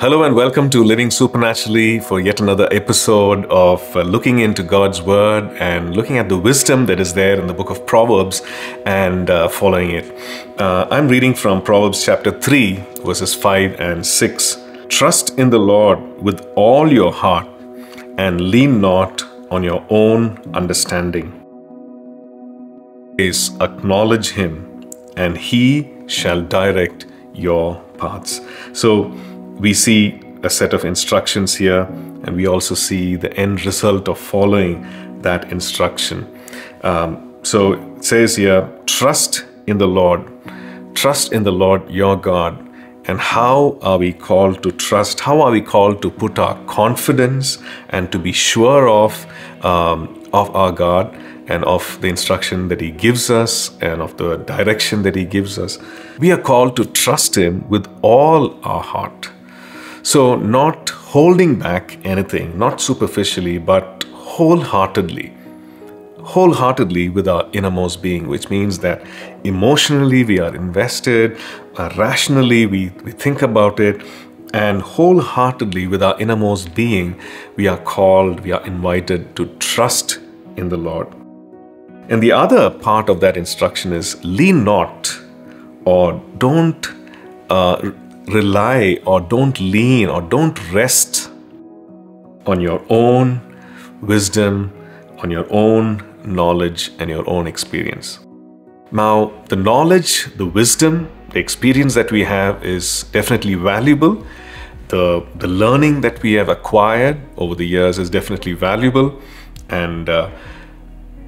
Hello and welcome to Living Supernaturally for yet another episode of looking into God's Word and looking at the wisdom that is there in the book of Proverbs and following it. I'm reading from Proverbs chapter 3, verses 5 and 6. Trust in the Lord with all your heart and lean not on your own understanding. Acknowledge Him and He shall direct your paths. So, we see a set of instructions here, and we also see the end result of following that instruction. So it says here, trust in the Lord your God. And how are we called to trust? How are we called to put our confidence and to be sure of our God and of the instruction that He gives us and of the direction that He gives us? We are called to trust Him with all our heart. So not holding back anything, not superficially, but wholeheartedly with our innermost being, which means that emotionally we are invested, rationally we think about it, and wholeheartedly with our innermost being, we are invited to trust in the Lord. And the other part of that instruction is lean not, or don't rely, or don't lean, or don't rest on your own wisdom, on your own knowledge and your own experience. Now, the knowledge, the wisdom, the experience that we have is definitely valuable. The learning that we have acquired over the years is definitely valuable. And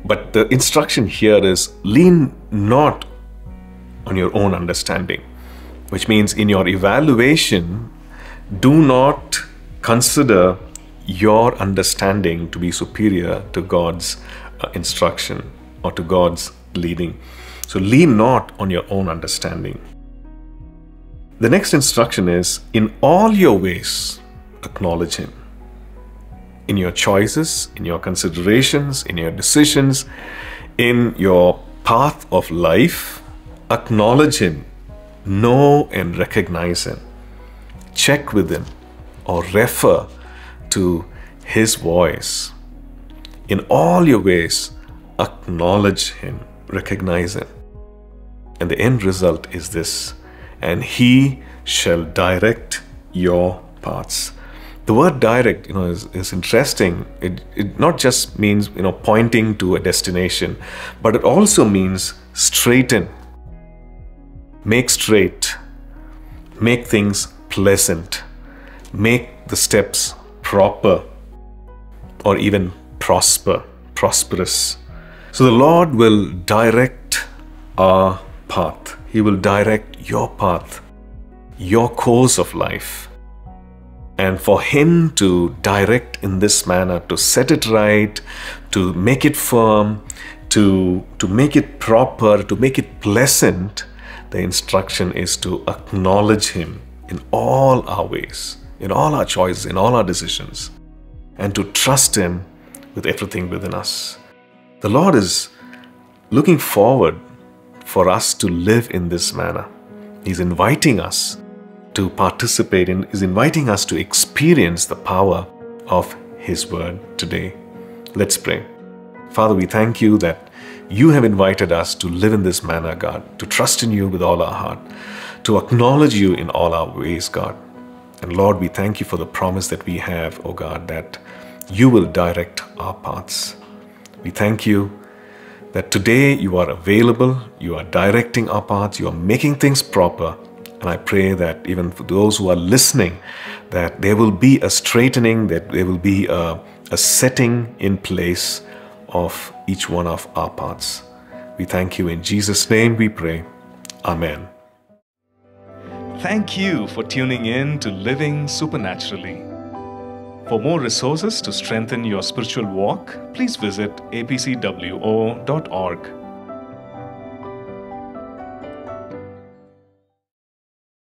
but the instruction here is lean not on your own understanding, which means in your evaluation, do not consider your understanding to be superior to God's instruction or to God's leading. So lean not on your own understanding. The next instruction is, in all your ways, acknowledge Him. In your choices, in your considerations, in your decisions, in your path of life, acknowledge Him. Know and recognize Him. Check with Him or refer to His voice. In all your ways, acknowledge Him, recognize Him. And the end result is this, and He shall direct your paths. The word direct, is interesting. It not just means, pointing to a destination, but it also means straighten. Make straight, make things pleasant, make the steps proper, or even prosperous. So the Lord will direct our path. He will direct your path, your course of life. And for Him to direct in this manner, to set it right, to make it firm, to make it proper, to make it pleasant, the instruction is to acknowledge Him in all our ways, in all our choices, in all our decisions, and to trust Him with everything within us. The Lord is looking forward for us to live in this manner. He's inviting us to participate in, He's inviting us to experience the power of His Word today. Let's pray. Father, we thank You that You have invited us to live in this manner, God, to trust in You with all our heart, to acknowledge You in all our ways, God. And Lord, we thank You for the promise that we have, O God, that You will direct our paths. We thank You that today You are available, You are directing our paths, You are making things proper. And I pray that even for those who are listening, that there will be a straightening, that there will be a setting in place of each one of our paths. We thank You. In Jesus' name we pray. Amen. Thank you for tuning in to Living Supernaturally. For more resources to strengthen your spiritual walk, please visit apcwo.org.